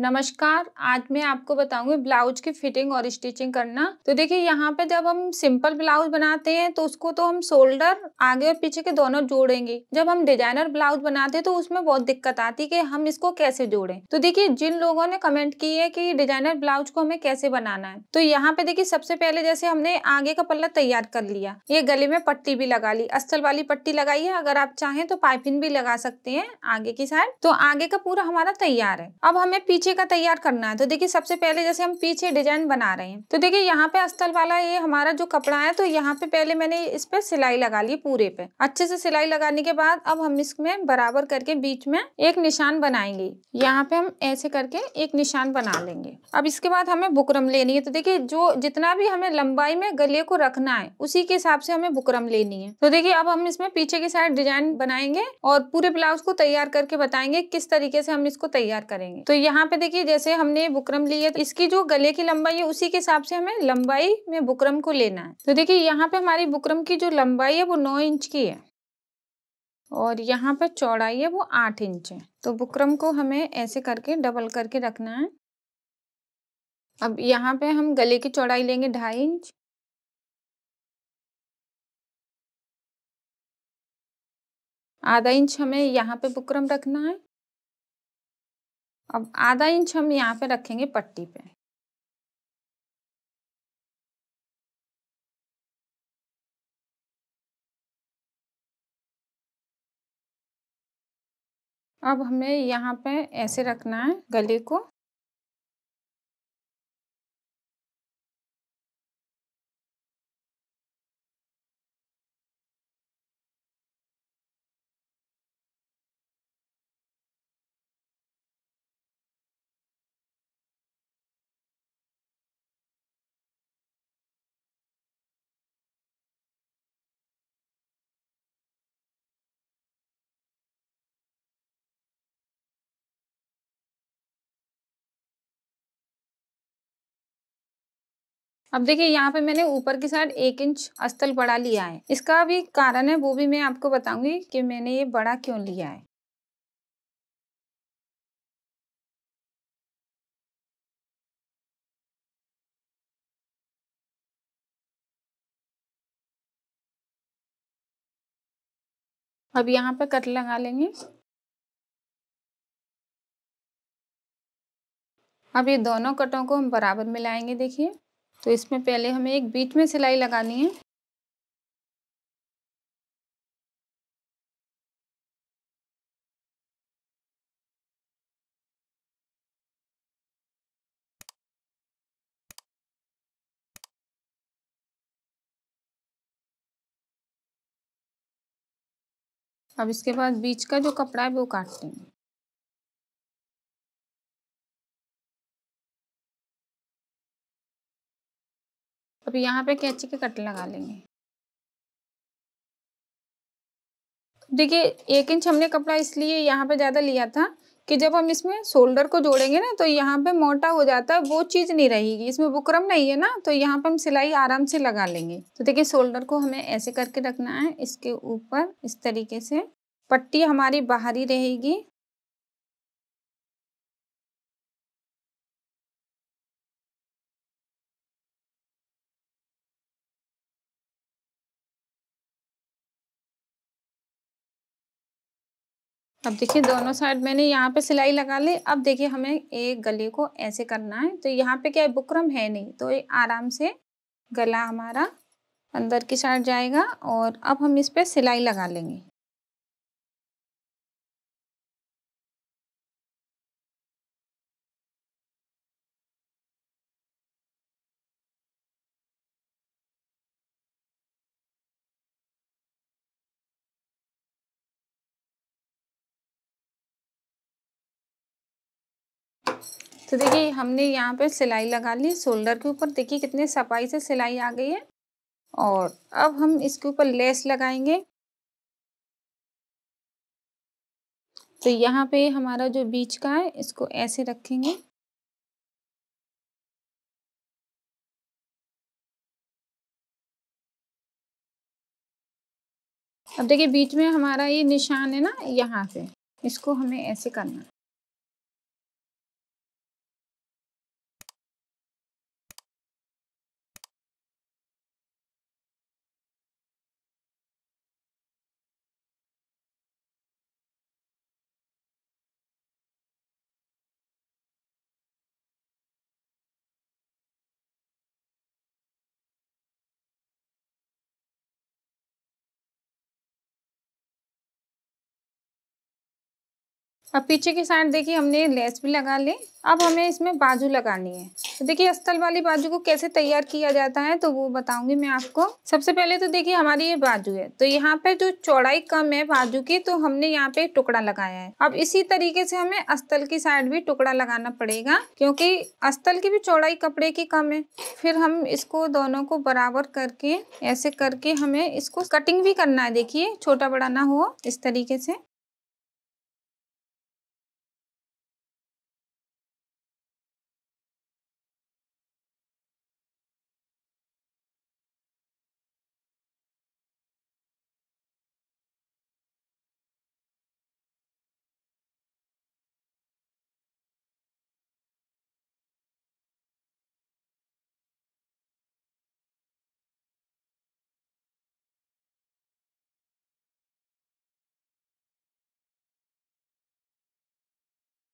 नमस्कार, आज मैं आपको बताऊंगी ब्लाउज की फिटिंग और स्टिचिंग करना। तो देखिए यहाँ पे जब हम सिंपल ब्लाउज बनाते हैं तो उसको तो हम शोल्डर आगे और पीछे के दोनों जोड़ेंगे। जब हम डिजाइनर ब्लाउज बनाते हैं तो उसमें बहुत दिक्कत आती है कि हम इसको कैसे जोड़ें। तो देखिए जिन लोगों ने कमेंट की है कि डिजाइनर ब्लाउज को हमें कैसे बनाना है, तो यहाँ पे देखिए सबसे पहले जैसे हमने आगे का पल्ला तैयार कर लिया, ये गले में पट्टी भी लगा ली, अस्तर वाली पट्टी लगाई है। अगर आप चाहें तो पाइपिन भी लगा सकते हैं आगे की साइड। तो आगे का पूरा हमारा तैयार है। अब हमें पीछे का तैयार करना है। तो देखिए सबसे पहले जैसे हम पीछे डिजाइन बना रहे हैं, तो देखिए यहाँ पे अस्तर वाला ये हमारा जो कपड़ा है, तो यहाँ पे पहले मैंने इस पे सिलाई लगा ली, पूरे पे अच्छे से सिलाई लगाने के बाद अब हम इसमें बराबर करके बीच में एक निशान बनाएंगे। यहाँ पे हम ऐसे करके एक निशान बना लेंगे। अब इसके बाद हमें बुकरम लेनी है। तो देखिये जो जितना भी हमें लंबाई में गले को रखना है उसी के हिसाब से हमें बुकरम लेनी है। तो देखिये अब हम इसमें पीछे की साइड डिजाइन बनाएंगे और पूरे ब्लाउज को तैयार करके बताएंगे किस तरीके से हम इसको तैयार करेंगे। तो यहाँ पे देखिए जैसे हमने बुकरम ली है, तो इसकी जो गले की लंबाई है उसी के हिसाब से हमें लंबाई में बुकरम को लेना है। तो देखिए यहाँ पे हमारी बुकरम की जो लंबाई है वो 9 इंच की है और यहाँ पे चौड़ाई है वो 8 इंच है। तो बुकरम को हमें ऐसे करके डबल करके रखना है। अब यहाँ पे हम गले की चौड़ाई लेंगे 2.5 इंच आधा इंच हमें यहाँ पे बुकरम रखना है। अब आधा इंच हम यहाँ पे रखेंगे पट्टी पे। अब हमें यहाँ पे ऐसे रखना है गले को। अब देखिए यहाँ पे मैंने ऊपर की साइड 1 इंच अस्तल बड़ा लिया है। इसका भी कारण है, वो भी मैं आपको बताऊंगी कि मैंने ये बड़ा क्यों लिया है। अब यहाँ पे कट लगा लेंगे। अब ये दोनों कटों को हम बराबर मिलाएंगे। देखिए तो इसमें पहले हमें एक बीच में सिलाई लगानी है। अब इसके बाद बीच का जो कपड़ा है वो काट लेंगे। अब यहाँ पे कैंची के कट लगा लेंगे। देखिए 1 इंच हमने कपड़ा इसलिए यहाँ पे ज़्यादा लिया था कि जब हम इसमें शोल्डर को जोड़ेंगे ना तो यहाँ पे मोटा हो जाता है, वो चीज़ नहीं रहेगी। इसमें बुकरम नहीं है ना, तो यहाँ पे हम सिलाई आराम से लगा लेंगे। तो देखिए शोल्डर को हमें ऐसे करके रखना है, इसके ऊपर इस तरीके से। पट्टी हमारी बाहरी रहेगी। अब देखिए दोनों साइड मैंने यहाँ पे सिलाई लगा ली। अब देखिए हमें एक गले को ऐसे करना है। तो यहाँ पे क्या है, बुकरम है नहीं, तो ये आराम से गला हमारा अंदर की साइड जाएगा। और अब हम इस पे सिलाई लगा लेंगे। तो देखिए हमने यहाँ पे सिलाई लगा ली शोल्डर के ऊपर। देखिए कितने सफाई से सिलाई आ गई है। और अब हम इसके ऊपर लेस लगाएंगे। तो यहाँ पे हमारा जो बीच का है इसको ऐसे रखेंगे। अब देखिए बीच में हमारा ये निशान है ना, यहाँ पे इसको हमें ऐसे करना है। अब पीछे की साइड देखिए हमने लेस भी लगा ली। अब हमें इसमें बाजू लगानी है। तो देखिए अस्तर वाली बाजू को कैसे तैयार किया जाता है तो वो बताऊंगी मैं आपको। सबसे पहले तो देखिए हमारी ये बाजू है, तो यहाँ पे जो चौड़ाई कम है बाजू की तो हमने यहाँ पे टुकड़ा लगाया है। अब इसी तरीके से हमें अस्तर की साइड भी टुकड़ा लगाना पड़ेगा क्योंकि अस्तर की भी चौड़ाई कपड़े की कम है। फिर हम इसको दोनों को बराबर करके ऐसे करके हमें इसको कटिंग भी करना है। देखिए छोटा बड़ा ना हो इस तरीके से।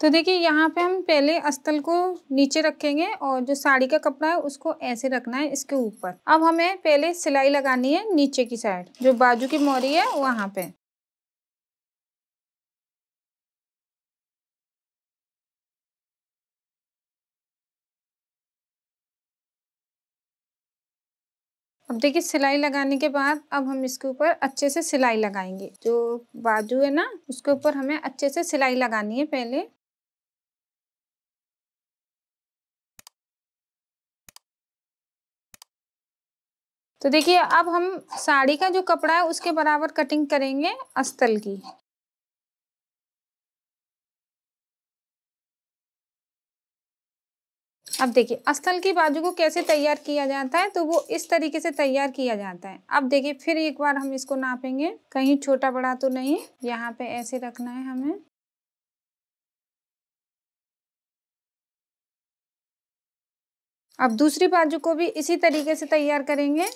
तो देखिए यहाँ पे हम पहले अस्तर को नीचे रखेंगे और जो साड़ी का कपड़ा है उसको ऐसे रखना है इसके ऊपर। अब हमें पहले सिलाई लगानी है नीचे की साइड जो बाजू की मोहरी है वहाँ पे। अब देखिए सिलाई लगाने के बाद अब हम इसके ऊपर अच्छे से सिलाई लगाएंगे। जो बाजू है ना उसके ऊपर हमें अच्छे से सिलाई लगानी है पहले। तो देखिए अब हम साड़ी का जो कपड़ा है उसके बराबर कटिंग करेंगे अस्तर की। अब देखिए अस्तर की बाजू को कैसे तैयार किया जाता है तो वो इस तरीके से तैयार किया जाता है। अब देखिए फिर एक बार हम इसको नापेंगे, कहीं छोटा बड़ा तो नहीं। यहाँ पे ऐसे रखना है हमें। अब दूसरी बाजू को भी इसी तरीके से तैयार करेंगे।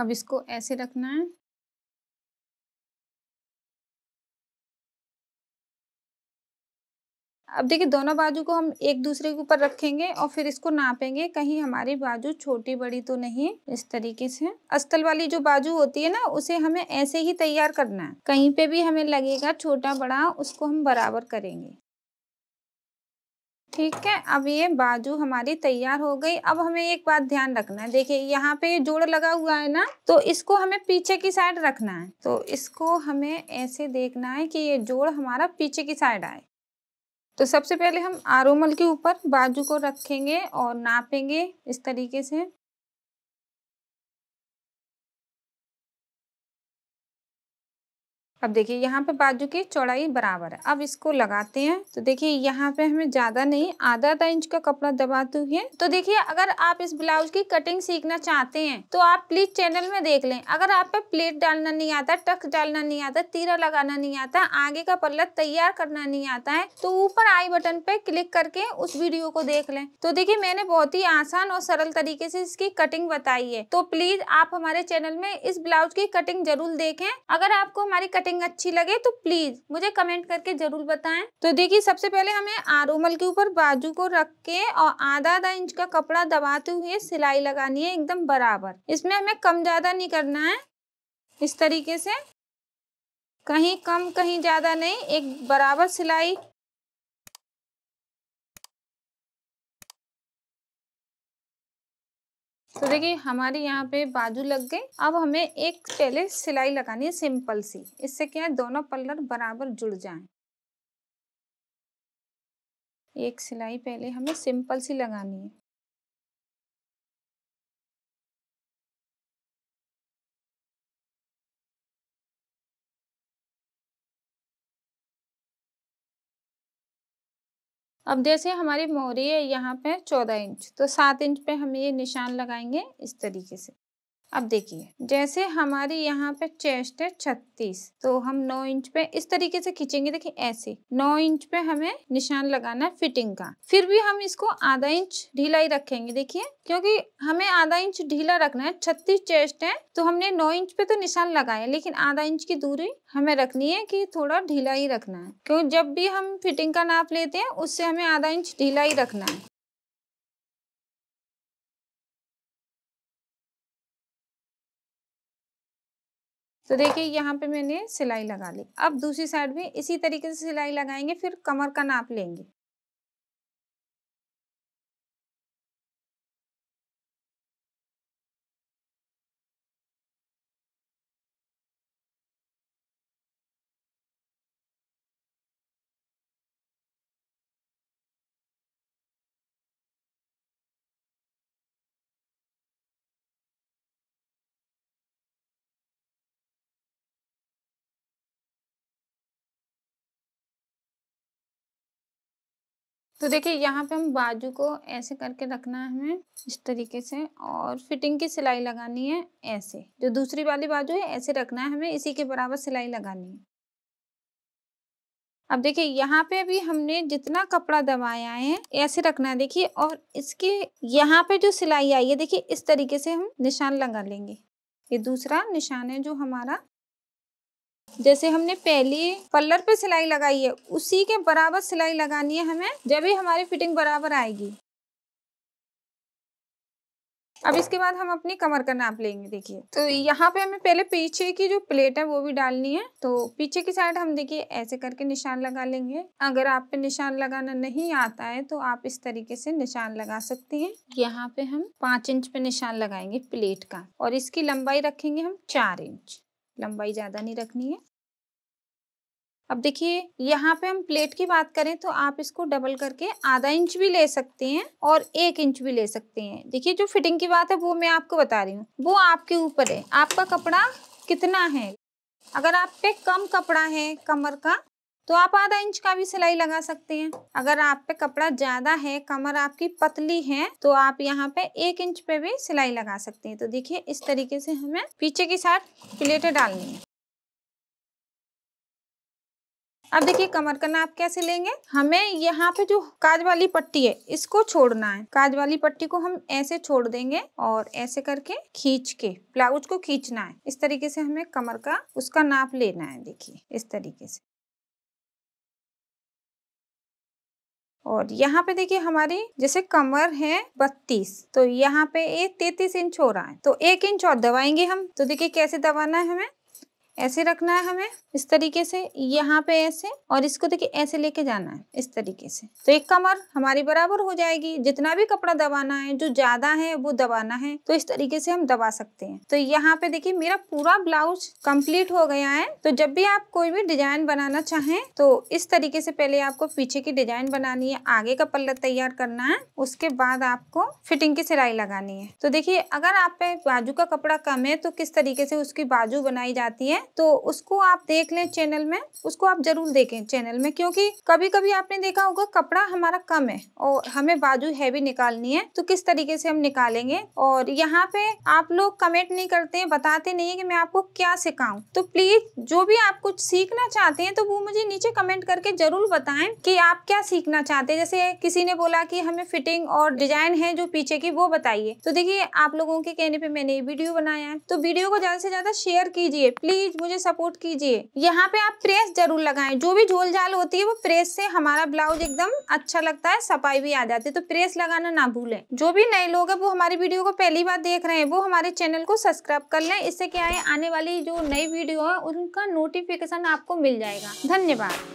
अब इसको ऐसे रखना है। अब देखिए दोनों बाजू को हम एक दूसरे के ऊपर रखेंगे और फिर इसको नापेंगे, कहीं हमारी बाजू छोटी बड़ी तो नहीं। इस तरीके से अस्तर वाली जो बाजू होती है ना उसे हमें ऐसे ही तैयार करना है। कहीं पे भी हमें लगेगा छोटा बड़ा उसको हम बराबर करेंगे। ठीक है, अब ये बाजू हमारी तैयार हो गई। अब हमें एक बात ध्यान रखना है, देखिए यहाँ पे जोड़ लगा हुआ है ना तो इसको हमें पीछे की साइड रखना है। तो इसको हमें ऐसे देखना है कि ये जोड़ हमारा पीछे की साइड आए। तो सबसे पहले हम आरोमल के ऊपर बाजू को रखेंगे और नापेंगे इस तरीके से। अब देखिए यहाँ पे बाजू की चौड़ाई बराबर है। अब इसको लगाते हैं। तो देखिए यहाँ पे हमें ज़्यादा नहीं, आधा इंच का कपड़ा दबाते हुए। तो देखिए अगर आप इस ब्लाउज की कटिंग सीखना चाहते हैं तो आप प्लीज चैनल में देख लें। अगर आप पे प्लेट डालना नहीं आता, टक्स डालना नहीं आता, तीरा लगाना नहीं आता, आगे का पल्ला तैयार करना नहीं आता है तो ऊपर आई बटन पे क्लिक करके उस वीडियो को देख लें। तो देखिए मैंने बहुत ही आसान और सरल तरीके से इसकी कटिंग बताई है। तो प्लीज आप हमारे चैनल में इस ब्लाउज की कटिंग जरूर देखें। अगर आपको हमारी कटिंग अच्छी लगे तो प्लीज मुझे कमेंट करके जरूर बताएं। तो देखिए सबसे पहले हमें आरोमल के ऊपर बाजू को रख के और आधा इंच का कपड़ा दबाते हुए सिलाई लगानी है एकदम बराबर। इसमें हमें कम ज्यादा नहीं करना है, इस तरीके से कहीं कम कहीं ज्यादा नहीं, एक बराबर सिलाई। तो देखिए हमारे यहाँ पे बाजू लग गई। अब हमें एक पहले सिलाई लगानी है सिंपल सी, इससे क्या है दोनों पल्लर बराबर जुड़ जाएं। एक सिलाई पहले हमें सिंपल सी लगानी है। अब जैसे हमारी मोहरी है यहाँ पे 14 इंच तो 7 इंच पे हम ये निशान लगाएंगे इस तरीके से। अब देखिए जैसे हमारे यहाँ पे चेस्ट है 36 तो हम 9 इंच पे इस तरीके से खींचेंगे। देखिए ऐसे 9 इंच पे हमें निशान लगाना है फिटिंग का। फिर भी हम इसको आधा इंच ढीला ही रखेंगे। देखिए क्योंकि हमें आधा इंच ढीला रखना है। 36 चेस्ट है तो हमने 9 इंच पे तो निशान लगाया लेकिन आधा इंच की दूरी हमें रखनी है कि थोड़ा ढीला ही रखना है, क्योंकि जब भी हम फिटिंग का नाप लेते हैं उससे हमें आधा इंच ढीला ही रखना है। तो देखिए यहाँ पे मैंने सिलाई लगा ली। अब दूसरी साइड भी इसी तरीके से सिलाई लगाएंगे, फिर कमर का नाप लेंगे। तो देखिए यहाँ पे हम बाजू को ऐसे करके रखना है हमें इस तरीके से, और फिटिंग की सिलाई लगानी है ऐसे। जो दूसरी वाली बाजू है ऐसे रखना है हमें, इसी के बराबर सिलाई लगानी है। अब देखिए यहाँ पे भी हमने जितना कपड़ा दबाया है ऐसे रखना है। देखिए और इसके यहाँ पे जो सिलाई आई है देखिए इस तरीके से हम निशान लगा लेंगे। ये दूसरा निशान है जो हमारा, जैसे हमने पहले पल्लर पे सिलाई लगाई है उसी के बराबर सिलाई लगानी है हमें, जब ही हमारी फिटिंग बराबर आएगी। अब इसके बाद हम अपनी कमर का नाप लेंगे। देखिए तो यहाँ पे हमें पहले पीछे की जो प्लेट है वो भी डालनी है। तो पीछे की साइड हम देखिए ऐसे करके निशान लगा लेंगे। अगर आप पे निशान लगाना नहीं आता है तो आप इस तरीके से निशान लगा सकती हैं। यहाँ पे हम 5 इंच पे निशान लगाएंगे प्लेट का, और इसकी लंबाई रखेंगे हम 4 इंच, लंबाई ज़्यादा नहीं रखनी है। अब देखिए यहाँ पे हम प्लेट की बात करें तो आप इसको डबल करके आधा इंच भी ले सकते हैं और 1 इंच भी ले सकते हैं। देखिए जो फिटिंग की बात है वो मैं आपको बता रही हूँ, वो आपके ऊपर है आपका कपड़ा कितना है। अगर आप पे कम कपड़ा है कमर का तो आप आधा इंच का भी सिलाई लगा सकते हैं। अगर आप पे कपड़ा ज्यादा है, कमर आपकी पतली है, तो आप यहाँ पे 1 इंच पे भी सिलाई लगा सकते हैं। तो देखिए इस तरीके से हमें पीछे की साइड प्लेटें डालनी है। अब देखिए कमर का नाप कैसे लेंगे। हमें यहाँ पे जो काज वाली पट्टी है इसको छोड़ना है। काज वाली पट्टी को हम ऐसे छोड़ देंगे और ऐसे करके खींच के ब्लाउज को खींचना है। इस तरीके से हमें कमर का उसका नाप लेना है। देखिए इस तरीके से, और यहाँ पे देखिए हमारी जैसे कमर है 32 तो यहाँ पे ये 33 इंच हो रहा है, तो 1 इंच और दबाएंगे हम। तो देखिए कैसे दबाना है हमें, ऐसे रखना है हमें इस तरीके से, यहाँ पे ऐसे, और इसको देखिए ऐसे लेके जाना है इस तरीके से। तो एक कमर हमारी बराबर हो जाएगी। जितना भी कपड़ा दबाना है, जो ज्यादा है वो दबाना है तो इस तरीके से हम दबा सकते हैं। तो यहाँ पे देखिए मेरा पूरा ब्लाउज कंप्लीट हो गया है। तो जब भी आप कोई भी डिजाइन बनाना चाहें तो इस तरीके से पहले आपको पीछे की डिजाइन बनानी है, आगे का पल्ला तैयार करना है, उसके बाद आपको फिटिंग की सिलाई लगानी है। तो देखिए अगर आप पे बाजू का कपड़ा कम है तो किस तरीके से उसकी बाजू बनाई जाती है तो उसको आप देख लें चैनल में, उसको आप जरूर देखें चैनल में, क्योंकि कभी कभी आपने देखा होगा कपड़ा हमारा कम है और हमें बाजू हैवी निकालनी है तो किस तरीके से हम निकालेंगे। और यहाँ पे आप लोग कमेंट नहीं करते हैं, बताते नहीं है कि मैं आपको क्या सिखाऊं। तो प्लीज जो भी आप कुछ सीखना चाहते हैं तो वो मुझे नीचे कमेंट करके जरूर बताएं कि आप क्या सीखना चाहते हैं। जैसे किसी ने बोला कि हमें फिटिंग और डिजाइन है जो पीछे की वो बताइए। तो देखिए आप लोगों के कहने पर मैंने ये वीडियो बनाया है, तो वीडियो को ज्यादा से ज्यादा शेयर कीजिए, प्लीज मुझे सपोर्ट कीजिए। यहाँ पे आप प्रेस जरूर लगाएं, जो भी झोल झाल होती है वो प्रेस से हमारा ब्लाउज एकदम अच्छा लगता है, सफाई भी आ जाती है। तो प्रेस लगाना ना भूलें। जो भी नए लोग हैं वो हमारी वीडियो को पहली बार देख रहे हैं वो हमारे चैनल को सब्सक्राइब कर लें। इससे क्या है आने वाली जो नई वीडियो है उनका नोटिफिकेशन आपको मिल जाएगा। धन्यवाद।